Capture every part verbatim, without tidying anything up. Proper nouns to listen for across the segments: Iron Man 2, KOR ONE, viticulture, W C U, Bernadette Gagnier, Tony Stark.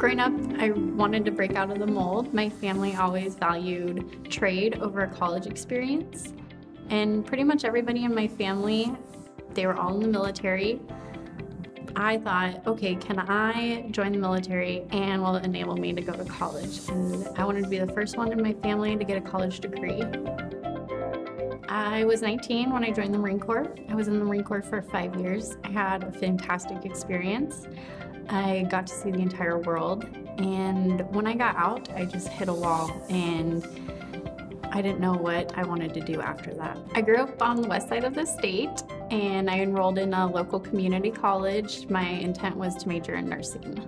Growing up, I wanted to break out of the mold. My family always valued trade over a college experience. And pretty much everybody in my family, they were all in the military. I thought, okay, can I join the military and will it enable me to go to college? And I wanted to be the first one in my family to get a college degree. I was nineteen when I joined the Marine Corps. I was in the Marine Corps for five years. I had a fantastic experience. I got to see the entire world. And when I got out, I just hit a wall and I didn't know what I wanted to do after that. I grew up on the west side of the state and I enrolled in a local community college. My intent was to major in nursing.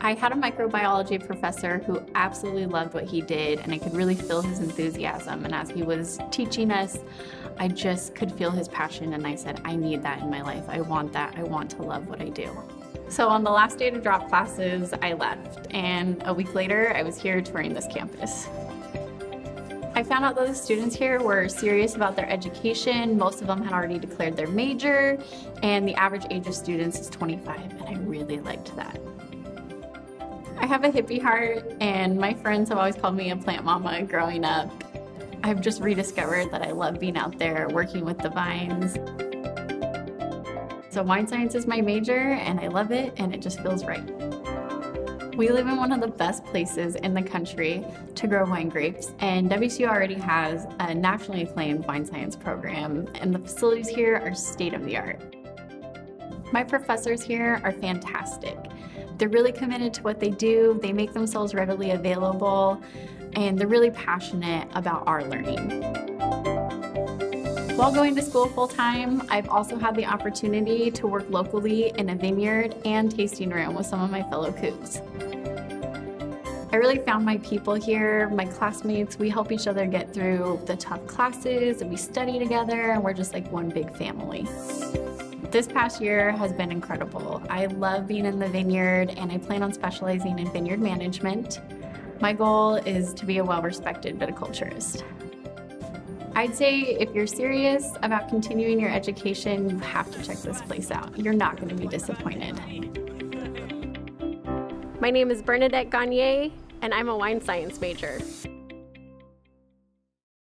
I had a microbiology professor who absolutely loved what he did, and I could really feel his enthusiasm. And as he was teaching us, I just could feel his passion, and I said, I need that in my life. I want that. I want to love what I do. So on the last day to drop classes, I left, and a week later, I was here touring this campus. I found out that the students here were serious about their education. Most of them had already declared their major, and the average age of students is twenty-five, and I really liked that. I have a hippie heart, and my friends have always called me a plant mama growing up. I've just rediscovered that I love being out there working with the vines. So wine science is my major, and I love it, and it just feels right. We live in one of the best places in the country to grow wine grapes, and W C U already has a nationally acclaimed wine science program, and the facilities here are state-of-the-art. My professors here are fantastic. They're really committed to what they do, they make themselves readily available, and they're really passionate about our learning. While going to school full-time, I've also had the opportunity to work locally in a vineyard and tasting room with some of my fellow cooks. I really found my people here, my classmates. We help each other get through the tough classes, and we study together, and we're just like one big family. This past year has been incredible. I love being in the vineyard, and I plan on specializing in vineyard management. My goal is to be a well-respected viticulturist. I'd say if you're serious about continuing your education, you have to check this place out. You're not going to be disappointed. My name is Bernadette Gagnier, and I'm a wine science major.